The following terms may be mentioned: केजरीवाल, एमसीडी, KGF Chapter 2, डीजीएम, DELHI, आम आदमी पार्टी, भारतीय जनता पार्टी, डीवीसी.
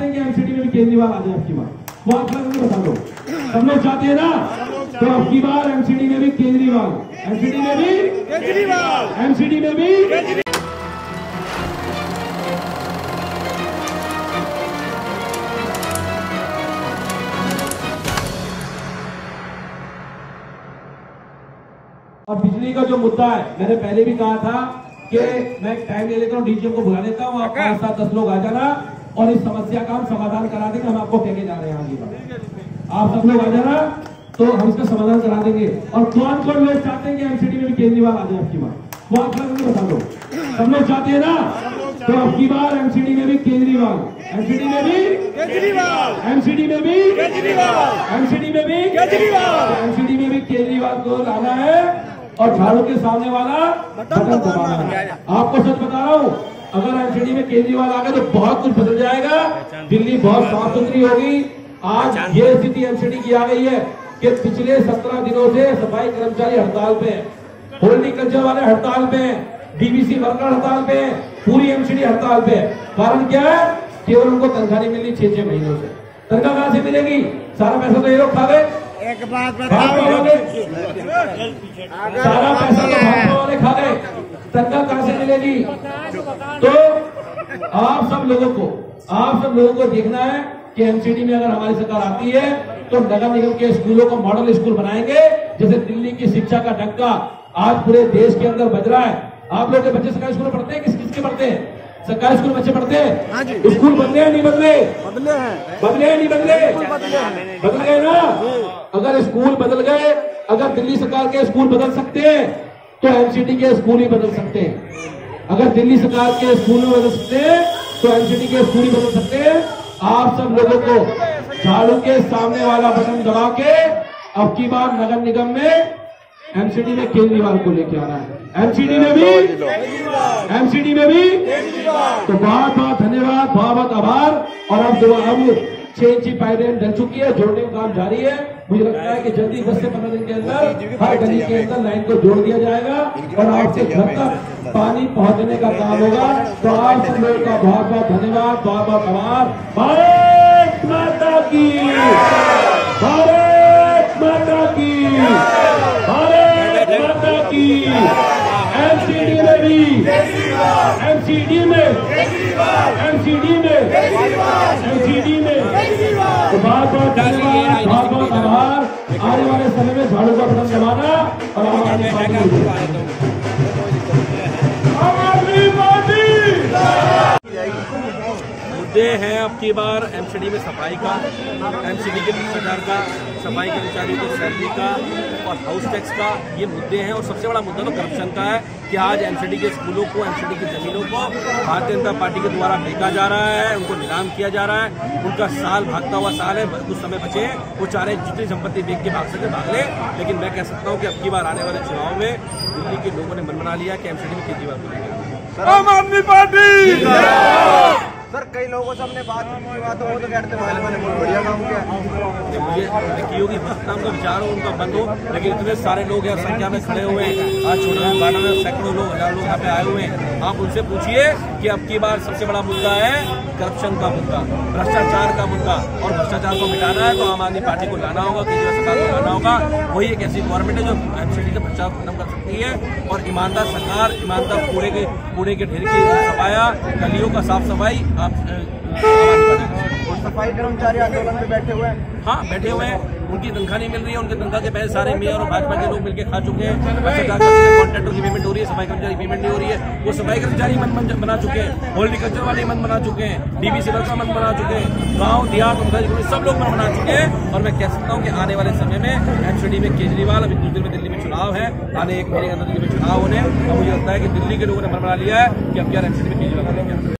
चाहते हैं कि एमसीडी में भी केजरीवाल आ जाए आपकी बार, वो आप लोग बता दो, सब लोग चाहते हैं ना, तो आपकी बार एमसीडी में भी केजरीवाल, एमसीडी में भी केजरीवाल, एमसीडी में भी। और बिजली का जो मुद्दा है, मैंने पहले भी कहा था कि मैं टाइम ले लेता हूँ, डीजीएम को बुला लेता हूँ, आप 5-7-10 लोग आ जाना और इस समस्या का हम समाधान करा देंगे। हम आपको कहने जा रहे हैं आगे बात, आप सब लोग आ जाना तो हम इसका समाधान करा देंगे। और कौन लोग चाहते हैं कि एमसीडी में भी केजरीवाल आ जाए आपकी बार, वो आप लोग बता दो, सब लोग चाहते हैं ना, तो आपकी बार एमसीडी में भी केजरीवाल, एमसीडी में भी केजरीवाल, एमसीडी में भी केजरीवाल, एमसीडी में भी केजरीवाल, एमसीडी में भी केजरीवाल को लाना है और झाड़ू के सामने वाला बटन दबाना है। आपको सच बता रहा हूँ, अगर एमसीडी में केजरीवाल आ गए तो बहुत कुछ बदल जाएगा, दिल्ली बहुत साफ सुथरी होगी। आज ये स्थिति एमसीडी की आ गई है कि पिछले 17 दिनों से सफाई कर्मचारी हड़ताल पे है, हॉर्टिकल्चर वाले हड़ताल पे है, डीवीसी वर्कर हड़ताल पे है, पूरी एमसीडी हड़ताल पे है। कारण क्या है? केवल उनको तनख्वाह नहीं मिली 6-6 महीनों से। तनख्वाह कहाँ से मिलेगी? सारा पैसा तो ये लोग खा गए। एक बात बताओ, सारा पैसा वाले खा गए, तनख्वाह कहां से मिलेगी? तो आप सब लोगों को देखना है कि एमसीडी में अगर हमारी सरकार आती है तो नगर निगम के स्कूलों को मॉडल स्कूल बनाएंगे। जैसे दिल्ली की शिक्षा का डंका आज पूरे देश के अंदर बज रहा है। आप लोग के बच्चे सरकारी स्कूल में पढ़ते हैं? किसके पढ़ते हैं? सरकारी स्कूल बच्चे पढ़ते हैं। स्कूल बदले हैं नहीं बदले? बदले हैं। बदले हैं नहीं बदले? बदल गए ना। अगर स्कूल बदल गए, अगर दिल्ली सरकार के स्कूल बदल सकते हैं तो एमसीडी के स्कूल ही बदल सकते हैं। अगर दिल्ली सरकार के स्कूल में बदल सकते हैं तो एमसीडी के स्कूल ही बदल सकते हैं। आप सब लोगों को झाड़ू के सामने वाला बटन दबा के अब की बार नगर निगम में एमसीडी में केजरीवाल को लेके आना है। एमसीडी में भी तो बहुत धन्यवाद, बहुत आभार। और अब 6 इंची पाइपलाइन डल चुकी है, जोड़ने का काम जारी है। मुझे लगता है कि जल्दी 10 से 15 दिन के अंदर हर गली के अंदर लाइन को जोड़ दिया जाएगा और आपके घर तक पानी पहुंचने का काम होगा। तो आप सब लोगों का बहुत बहुत धन्यवाद, बहुत बहुत आभार। भारत माता की, भारत माता की, भारत माता की। एमसीडी में बहुत धन्यवाद, बहुत आभार। आने वाले समय में झाड़ू का बटन दबाना और आम आदमी पार्टी। मुद्दे हैं आपकी बार एमसीडी में सफाई का, एमसीडी के भ्रष्टाचार का, सफाई कर्मचारियों की सैलरी का और हाउस टैक्स का, ये मुद्दे हैं। और सबसे बड़ा मुद्दा तो करप्शन का है कि आज एमसीडी के स्कूलों को, एमसीडी की जमीनों को भारतीय जनता पार्टी के द्वारा बेचा जा रहा है, उनको नीलाम किया जा रहा है। उनका साल भागता हुआ साल है, कुछ समय बचे हैं, वो चाहे जितनी संपत्ति बेच के भाग सके भाग ले। लेकिन मैं कह सकता हूँ कि अब की बार आने वाले चुनाव में दिल्ली के लोगों ने मन बना लिया कि एमसीडी में केजरीवाल को आम आदमी पार्टी। सर, कई लोगों से हमने बात हो तो कहते बढ़िया काम किया, मुझे की होगी नाम का विचार हो, उनका बंद हो। लेकिन इतने सारे लोग यहाँ संख्या में खड़े हुए हैं, आज छोटा गाना में सैकड़ों लोग, हजारों लोग यहाँ पे आए हुए हैं। आप उनसे पूछिए कि अब की बार सबसे बड़ा मुद्दा है करप्शन का मुद्दा, भ्रष्टाचार का मुद्दा, और भ्रष्टाचार को मिटाना है तो आम आदमी पार्टी को लाना होगा, केजरीवाल सरकार को लाना होगा। वही एक ऐसी गवर्नमेंट है जो एमसीडी का भ्रष्टाचार खत्म कर सकती है। और ईमानदार सरकार, ईमानदार कूड़े के ढेर की सफाया, गलियों का साफ सफाई। और सफाई कर्मचारी आंदोलन में बैठे हुए हैं। हाँ, बैठे हुए हैं, उनकी तनख्वाह नहीं मिल रही है, उनके तनख्वाह के पैसे सारे मेयर और भाजपा के लोग मिलकर खा चुके हैं। कॉन्ट्रैक्टरों की पेमेंट हो रही है, सफाई कर्मचारी पेमेंट नहीं हो रही है। वो सफाई कर्मचारी मन बना चुके हैं, हॉर्टिकल्चर वाले मन बना चुके हैं, डीवीसी वर्कर मन बना चुके हैं, गाँव देहात सब लोग मन बना चुके हैं। और मैं कह सकता हूँ कि आने वाले समय में एमसीडी में केजरीवाल, अभी कुछ दिन में दिल्ली में चुनाव है, आने 1 महीने के अंदर दिल्ली में चुनाव होने, और मुझे लगता है कि दिल्ली के लोगों ने मन बना लिया है कि अब यार एमसीडी में केजरीवाल।